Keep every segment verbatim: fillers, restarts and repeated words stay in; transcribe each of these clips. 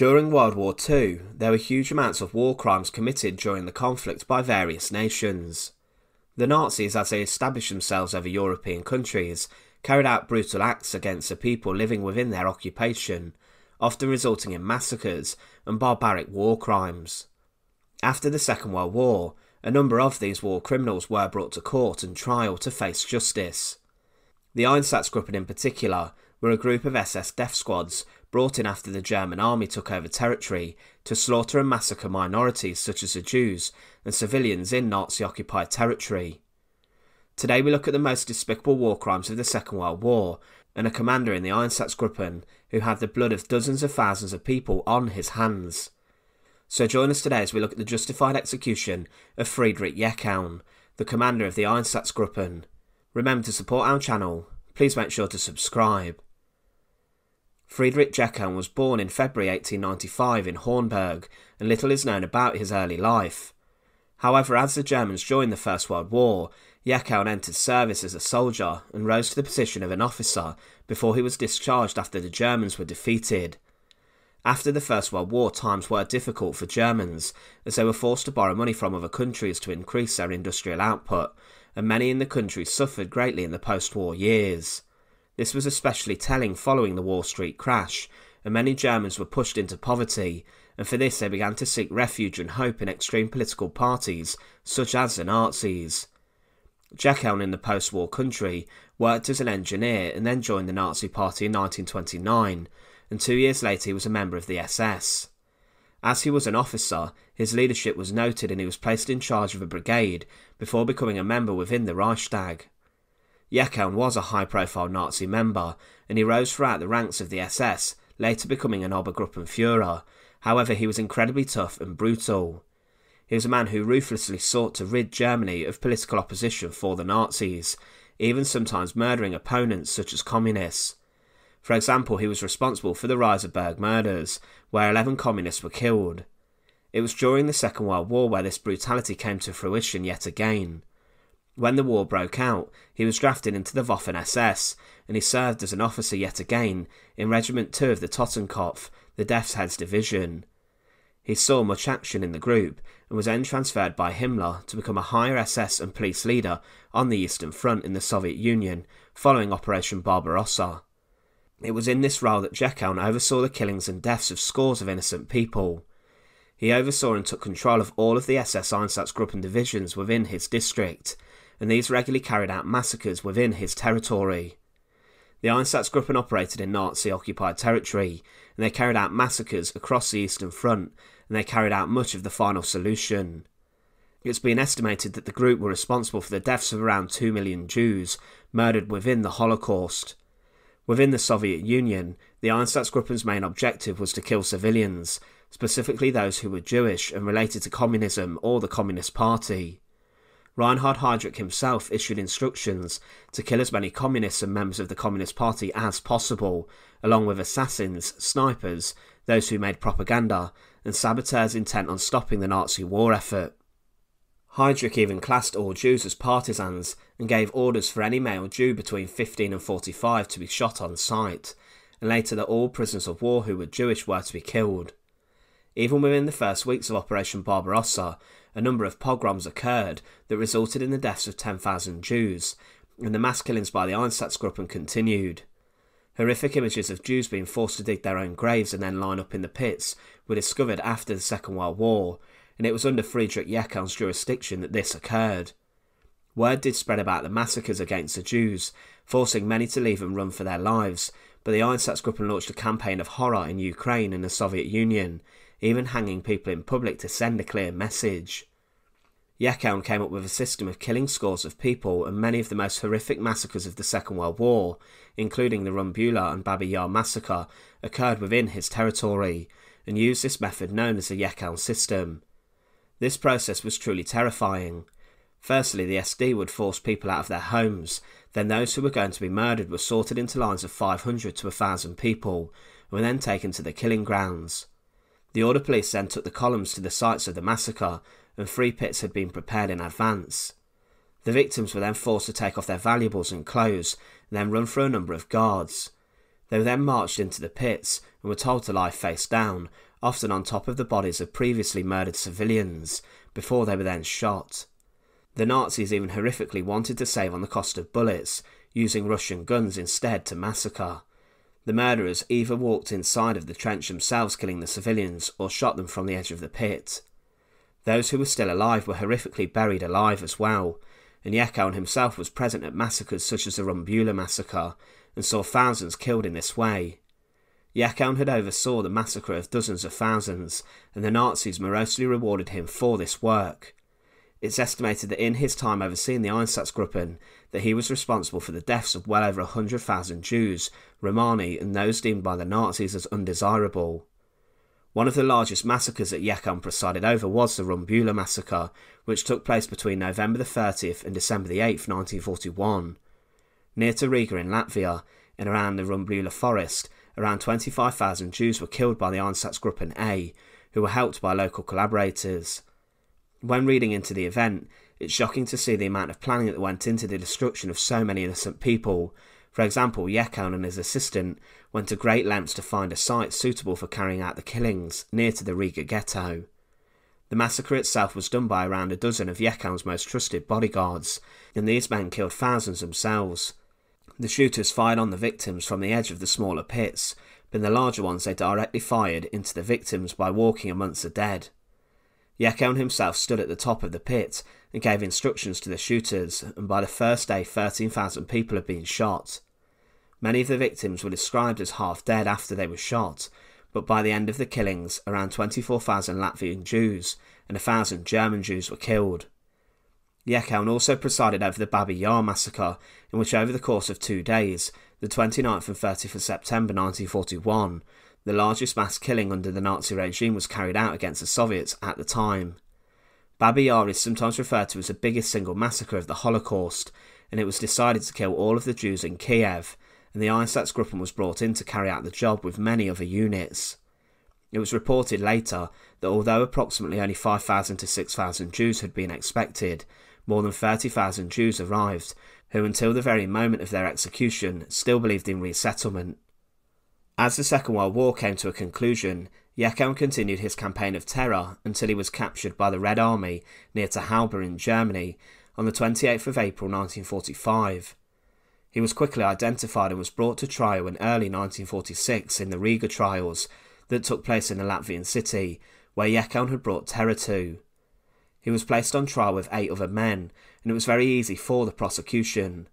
During World War Two, there were huge amounts of war crimes committed during the conflict by various nations. The Nazis, as they established themselves over European countries, carried out brutal acts against the people living within their occupation, often resulting in massacres and barbaric war crimes. After the Second World War, a number of these war criminals were brought to court and trial to face justice. The Einsatzgruppen in particular were a group of S S death squads brought in after the German army took over territory to slaughter and massacre minorities such as the Jews and civilians in Nazi-occupied territory. Today we look at the most despicable war crimes of the Second World War and a commander in the Einsatzgruppen who had the blood of dozens of thousands of people on his hands. So join us today as we look at the justified execution of Friedrich Jeckeln, the commander of the Einsatzgruppen. Remember to support our channel, please make sure to subscribe. Friedrich Jeckeln was born in February eighteen ninety-five in Hornburg, and little is known about his early life. However, as the Germans joined the First World War, Jeckeln entered service as a soldier and rose to the position of an officer before he was discharged after the Germans were defeated. After the First World War, times were difficult for Germans, as they were forced to borrow money from other countries to increase their industrial output, and many in the country suffered greatly in the post-war years. This was especially telling following the Wall Street crash, and many Germans were pushed into poverty, and for this they began to seek refuge and hope in extreme political parties, such as the Nazis. Jeckeln in the post-war country worked as an engineer and then joined the Nazi Party in nineteen twenty-nine, and two years later he was a member of the S S. As he was an officer, his leadership was noted and he was placed in charge of a brigade before becoming a member within the Reichstag. Jeckeln was a high-profile Nazi member, and he rose throughout the ranks of the S S, later becoming an Obergruppenführer. However, he was incredibly tough and brutal. He was a man who ruthlessly sought to rid Germany of political opposition for the Nazis, even sometimes murdering opponents such as communists. For example, he was responsible for the Reichsberg murders, where eleven communists were killed. It was during the Second World War where this brutality came to fruition yet again. When the war broke out, he was drafted into the Waffen S S, and he served as an officer yet again in Regiment two of the Totenkopf, the Death's Heads Division. He saw much action in the group, and was then transferred by Himmler to become a higher S S and police leader on the Eastern Front in the Soviet Union, following Operation Barbarossa. It was in this role that Jeckeln oversaw the killings and deaths of scores of innocent people. He oversaw and took control of all of the S S Einsatzgruppen divisions within his district, and these regularly carried out massacres within his territory. The Einsatzgruppen operated in Nazi-occupied territory, and they carried out massacres across the Eastern Front, and they carried out much of the final solution. It's been estimated that the group were responsible for the deaths of around two million Jews murdered within the Holocaust. Within the Soviet Union, the Einsatzgruppen's main objective was to kill civilians, specifically those who were Jewish and related to communism or the Communist Party. Reinhard Heydrich himself issued instructions to kill as many communists and members of the Communist Party as possible, along with assassins, snipers, those who made propaganda, and saboteurs intent on stopping the Nazi war effort. Heydrich even classed all Jews as partisans and gave orders for any male Jew between fifteen and forty-five to be shot on sight, and later that all prisoners of war who were Jewish were to be killed. Even within the first weeks of Operation Barbarossa, a number of pogroms occurred that resulted in the deaths of ten thousand Jews, and the mass killings by the Einsatzgruppen continued. Horrific images of Jews being forced to dig their own graves and then line up in the pits were discovered after the Second World War, and it was under Friedrich Jeckeln's jurisdiction that this occurred. Word did spread about the massacres against the Jews, forcing many to leave and run for their lives, but the Einsatzgruppen launched a campaign of horror in Ukraine and the Soviet Union, even hanging people in public to send a clear message. Jeckeln came up with a system of killing scores of people and many of the most horrific massacres of the Second World War, including the Rumbula and Babi Yar massacre, occurred within his territory, and used this method known as the Jeckeln system. This process was truly terrifying. Firstly, the S D would force people out of their homes, then those who were going to be murdered were sorted into lines of five hundred to one thousand people, and were then taken to the killing grounds. The Order Police then took the columns to the sites of the massacre, and three pits had been prepared in advance. The victims were then forced to take off their valuables and clothes, and then run through a number of guards. They were then marched into the pits, and were told to lie face down, often on top of the bodies of previously murdered civilians, before they were then shot. The Nazis even horrifically wanted to save on the cost of bullets, using Russian guns instead to massacre. The murderers either walked inside of the trench themselves killing the civilians, or shot them from the edge of the pit. Those who were still alive were horrifically buried alive as well, and Jeckeln himself was present at massacres such as the Rumbula massacre, and saw thousands killed in this way. Jeckeln had oversaw the massacre of dozens of thousands, and the Nazis morosely rewarded him for this work. It's estimated that in his time overseeing the Einsatzgruppen, that he was responsible for the deaths of well over one hundred thousand Jews, Romani, and those deemed by the Nazis as undesirable. One of the largest massacres that Jeckeln presided over was the Rumbula massacre, which took place between November the thirtieth and December the eighth, nineteen forty-one. Near to Riga in Latvia, and around the Rumbula forest, around twenty-five thousand Jews were killed by the Einsatzgruppen A, who were helped by local collaborators. When reading into the event, it's shocking to see the amount of planning that went into the destruction of so many innocent people. For example, Jeckeln and his assistant went to great lengths to find a site suitable for carrying out the killings, near to the Riga ghetto. The massacre itself was done by around a dozen of Jeckeln's most trusted bodyguards, and these men killed thousands themselves. The shooters fired on the victims from the edge of the smaller pits, but in the larger ones they directly fired into the victims by walking amongst the dead. Jeckeln himself stood at the top of the pit and gave instructions to the shooters, and by the first day thirteen thousand people had been shot. Many of the victims were described as half-dead after they were shot, but by the end of the killings, around twenty-four thousand Latvian Jews and one thousand German Jews were killed. Jeckeln also presided over the Babi Yar massacre, in which over the course of two days, the twenty-ninth and thirtieth of September nineteen forty-one, the largest mass killing under the Nazi regime was carried out against the Soviets at the time. Babi Yar is sometimes referred to as the biggest single massacre of the Holocaust, and it was decided to kill all of the Jews in Kiev, and the Einsatzgruppen was brought in to carry out the job with many other units. It was reported later that although approximately only five thousand to six thousand Jews had been expected, more than thirty thousand Jews arrived, who until the very moment of their execution still believed in resettlement. As the Second World War came to a conclusion, Jeckeln continued his campaign of terror until he was captured by the Red Army near to Halber in Germany on the twenty-eighth of April nineteen forty-five. He was quickly identified and was brought to trial in early nineteen forty-six in the Riga Trials that took place in the Latvian city, where Jeckeln had brought terror to. He was placed on trial with eight other men, and it was very easy for the prosecution.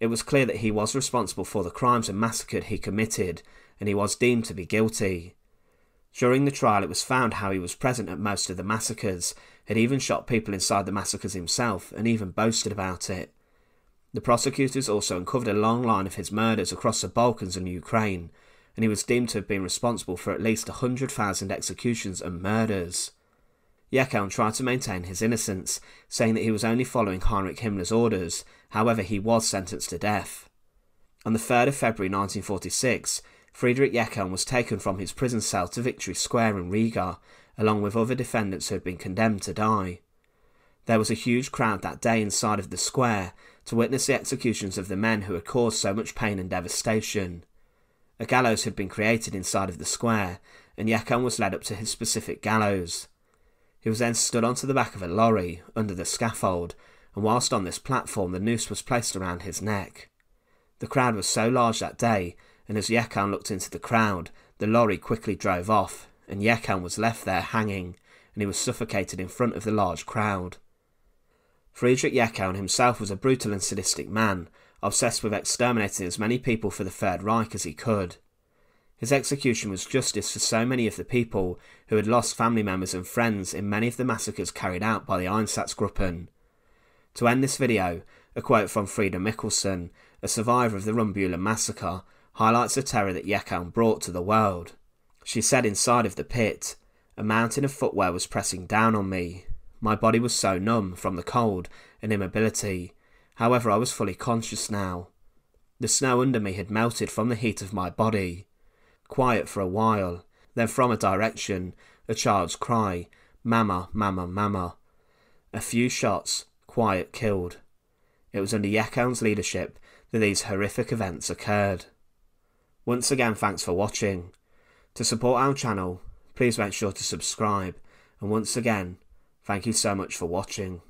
It was clear that he was responsible for the crimes and massacre he committed, and he was deemed to be guilty. During the trial it was found how he was present at most of the massacres, had even shot people inside the massacres himself, and even boasted about it. The prosecutors also uncovered a long line of his murders across the Balkans and Ukraine, and he was deemed to have been responsible for at least one hundred thousand executions and murders. Jeckeln tried to maintain his innocence, saying that he was only following Heinrich Himmler's orders, however he was sentenced to death. On the third of February nineteen forty-six, Friedrich Jeckeln was taken from his prison cell to Victory Square in Riga, along with other defendants who had been condemned to die. There was a huge crowd that day inside of the square to witness the executions of the men who had caused so much pain and devastation. A gallows had been created inside of the square, and Jeckeln was led up to his specific gallows. He was then stood onto the back of a lorry, under the scaffold, and whilst on this platform the noose was placed around his neck. The crowd was so large that day, and as Jeckeln looked into the crowd, the lorry quickly drove off, and Jeckeln was left there hanging, and he was suffocated in front of the large crowd. Friedrich Jeckeln himself was a brutal and sadistic man, obsessed with exterminating as many people for the Third Reich as he could. His execution was justice for so many of the people who had lost family members and friends in many of the massacres carried out by the Einsatzgruppen. To end this video, a quote from Frieda Michelson, a survivor of the Rumbula massacre, highlights the terror that Jeckeln brought to the world. She said inside of the pit, "A mountain of footwear was pressing down on me. My body was so numb from the cold and immobility. However, I was fully conscious now. The snow under me had melted from the heat of my body. Quiet for a while, then from a direction, a child's cry, Mama, Mama, Mama. A few shots, Quiet killed." It was under Jeckeln's leadership that these horrific events occurred. Once again, thanks for watching. To support our channel, please make sure to subscribe, and once again, thank you so much for watching.